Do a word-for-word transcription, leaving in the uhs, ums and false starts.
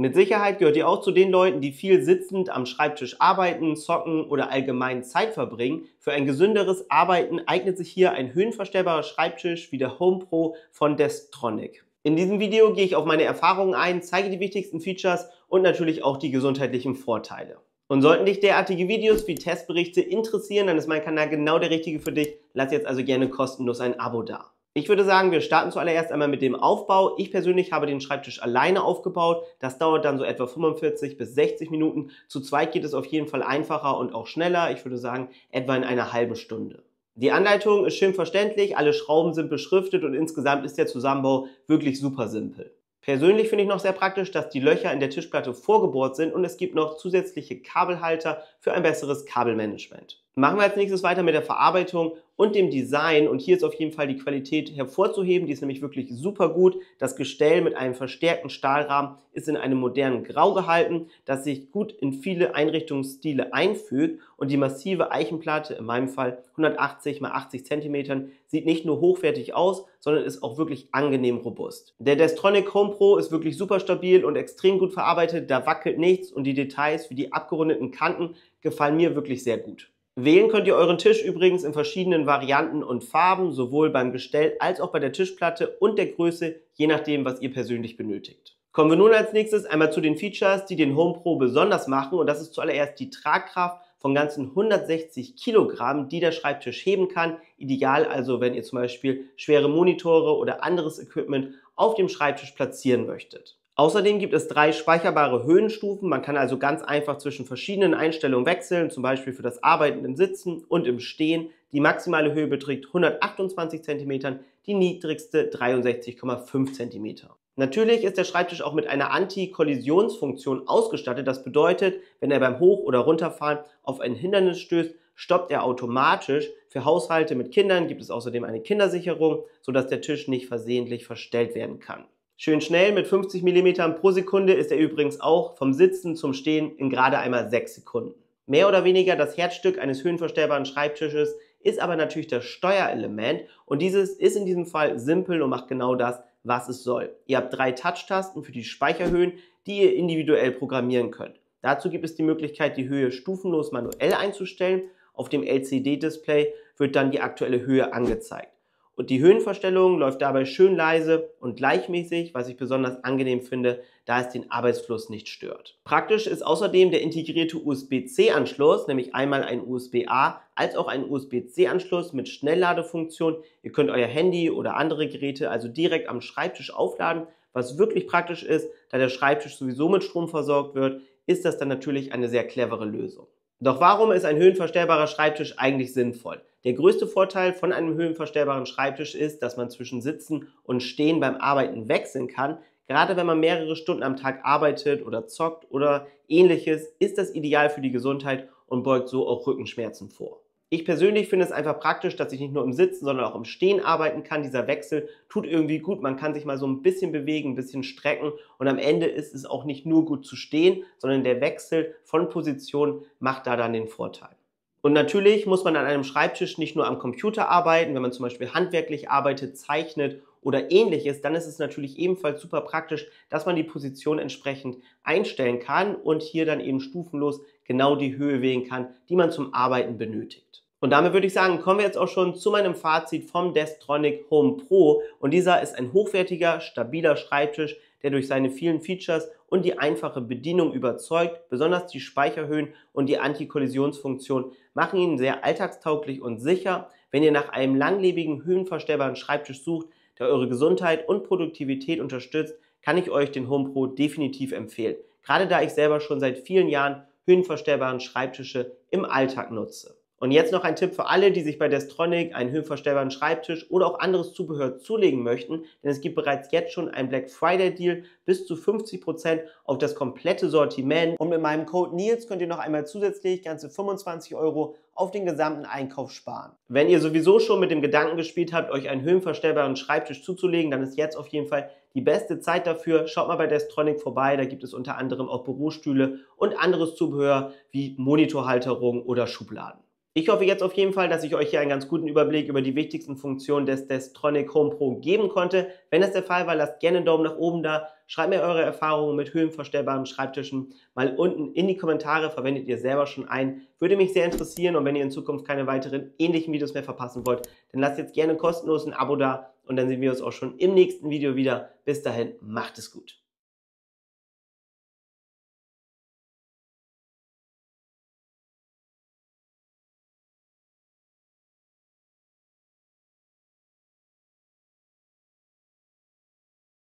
Mit Sicherheit gehört ihr auch zu den Leuten, die viel sitzend am Schreibtisch arbeiten, zocken oder allgemein Zeit verbringen. Für ein gesünderes Arbeiten eignet sich hier ein höhenverstellbarer Schreibtisch wie der Home Pro von Desktronic. In diesem Video gehe ich auf meine Erfahrungen ein, zeige die wichtigsten Features und natürlich auch die gesundheitlichen Vorteile. Und sollten dich derartige Videos wie Testberichte interessieren, dann ist mein Kanal genau der richtige für dich. Lass jetzt also gerne kostenlos ein Abo da. Ich würde sagen, wir starten zuallererst einmal mit dem Aufbau. Ich persönlich habe den Schreibtisch alleine aufgebaut. Das dauert dann so etwa fünfundvierzig bis sechzig Minuten. Zu zweit geht es auf jeden Fall einfacher und auch schneller. Ich würde sagen, etwa in einer halben Stunde. Die Anleitung ist schön verständlich, alle Schrauben sind beschriftet und insgesamt ist der Zusammenbau wirklich super simpel. Persönlich finde ich noch sehr praktisch, dass die Löcher in der Tischplatte vorgebohrt sind und es gibt noch zusätzliche Kabelhalter für ein besseres Kabelmanagement. Machen wir als nächstes weiter mit der Verarbeitung und dem Design, und hier ist auf jeden Fall die Qualität hervorzuheben, die ist nämlich wirklich super gut. Das Gestell mit einem verstärkten Stahlrahmen ist in einem modernen Grau gehalten, das sich gut in viele Einrichtungsstile einfügt, und die massive Eichenplatte, in meinem Fall hundertachtzig mal achtzig Zentimeter, sieht nicht nur hochwertig aus, sondern ist auch wirklich angenehm robust. Der Desktronic Home Pro ist wirklich super stabil und extrem gut verarbeitet, da wackelt nichts, und die Details wie die abgerundeten Kanten gefallen mir wirklich sehr gut. Wählen könnt ihr euren Tisch übrigens in verschiedenen Varianten und Farben, sowohl beim Gestell als auch bei der Tischplatte und der Größe, je nachdem, was ihr persönlich benötigt. Kommen wir nun als nächstes einmal zu den Features, die den Home Pro besonders machen, und das ist zuallererst die Tragkraft von ganzen hundertsechzig Kilogramm, die der Schreibtisch heben kann. Ideal also, wenn ihr zum Beispiel schwere Monitore oder anderes Equipment auf dem Schreibtisch platzieren möchtet. Außerdem gibt es drei speicherbare Höhenstufen, man kann also ganz einfach zwischen verschiedenen Einstellungen wechseln, zum Beispiel für das Arbeiten im Sitzen und im Stehen. Die maximale Höhe beträgt hundertachtundzwanzig Zentimeter, die niedrigste dreiundsechzig Komma fünf Zentimeter. Natürlich ist der Schreibtisch auch mit einer Anti-Kollisionsfunktion ausgestattet, das bedeutet, wenn er beim Hoch- oder Runterfahren auf ein Hindernis stößt, stoppt er automatisch. Für Haushalte mit Kindern gibt es außerdem eine Kindersicherung, sodass der Tisch nicht versehentlich verstellt werden kann. Schön schnell mit fünfzig Millimeter pro Sekunde ist er übrigens auch vom Sitzen zum Stehen in gerade einmal sechs Sekunden. Mehr oder weniger das Herzstück eines höhenverstellbaren Schreibtisches ist aber natürlich das Steuerelement, und dieses ist in diesem Fall simpel und macht genau das, was es soll. Ihr habt drei Touch-Tasten für die Speicherhöhen, die ihr individuell programmieren könnt. Dazu gibt es die Möglichkeit, die Höhe stufenlos manuell einzustellen. Auf dem L C D-Display wird dann die aktuelle Höhe angezeigt. Und die Höhenverstellung läuft dabei schön leise und gleichmäßig, was ich besonders angenehm finde, da es den Arbeitsfluss nicht stört. Praktisch ist außerdem der integrierte U S B C-Anschluss, nämlich einmal ein U S B A als auch ein U S B C-Anschluss mit Schnellladefunktion. Ihr könnt euer Handy oder andere Geräte also direkt am Schreibtisch aufladen, was wirklich praktisch ist, da der Schreibtisch sowieso mit Strom versorgt wird, ist das dann natürlich eine sehr clevere Lösung. Doch warum ist ein höhenverstellbarer Schreibtisch eigentlich sinnvoll? Der größte Vorteil von einem höhenverstellbaren Schreibtisch ist, dass man zwischen Sitzen und Stehen beim Arbeiten wechseln kann. Gerade wenn man mehrere Stunden am Tag arbeitet oder zockt oder ähnliches, ist das ideal für die Gesundheit und beugt so auch Rückenschmerzen vor. Ich persönlich finde es einfach praktisch, dass ich nicht nur im Sitzen, sondern auch im Stehen arbeiten kann. Dieser Wechsel tut irgendwie gut, man kann sich mal so ein bisschen bewegen, ein bisschen strecken, und am Ende ist es auch nicht nur gut zu stehen, sondern der Wechsel von Position macht da dann den Vorteil. Und natürlich muss man an einem Schreibtisch nicht nur am Computer arbeiten, wenn man zum Beispiel handwerklich arbeitet, zeichnet oder ähnliches, dann ist es natürlich ebenfalls super praktisch, dass man die Position entsprechend einstellen kann und hier dann eben stufenlos genau die Höhe wählen kann, die man zum Arbeiten benötigt. Und damit würde ich sagen, kommen wir jetzt auch schon zu meinem Fazit vom Desktronic Home Pro, und dieser ist ein hochwertiger, stabiler Schreibtisch, der durch seine vielen Features und die einfache Bedienung überzeugt. Besonders die Speicherhöhen und die Anti-Kollisionsfunktion machen ihn sehr alltagstauglich und sicher. Wenn ihr nach einem langlebigen, höhenverstellbaren Schreibtisch sucht, der eure Gesundheit und Produktivität unterstützt, kann ich euch den Home Pro definitiv empfehlen. Gerade da ich selber schon seit vielen Jahren höhenverstellbaren Schreibtische im Alltag nutze. Und jetzt noch ein Tipp für alle, die sich bei Desktronic einen höhenverstellbaren Schreibtisch oder auch anderes Zubehör zulegen möchten, denn es gibt bereits jetzt schon einen Black Friday Deal bis zu fünfzig Prozent auf das komplette Sortiment, und mit meinem Code Nils könnt ihr noch einmal zusätzlich ganze fünfundzwanzig Euro auf den gesamten Einkauf sparen. Wenn ihr sowieso schon mit dem Gedanken gespielt habt, euch einen höhenverstellbaren Schreibtisch zuzulegen, dann ist jetzt auf jeden Fall die beste Zeit dafür. Schaut mal bei Desktronic vorbei, da gibt es unter anderem auch Bürostühle und anderes Zubehör wie Monitorhalterungen oder Schubladen. Ich hoffe jetzt auf jeden Fall, dass ich euch hier einen ganz guten Überblick über die wichtigsten Funktionen des Desktronic Home Pro geben konnte. Wenn das der Fall war, lasst gerne einen Daumen nach oben da. Schreibt mir eure Erfahrungen mit höhenverstellbaren Schreibtischen mal unten in die Kommentare. Verwendet ihr selber schon ein? Würde mich sehr interessieren. Und wenn ihr in Zukunft keine weiteren ähnlichen Videos mehr verpassen wollt, dann lasst jetzt gerne kostenlos ein Abo da. Und dann sehen wir uns auch schon im nächsten Video wieder. Bis dahin, macht es gut.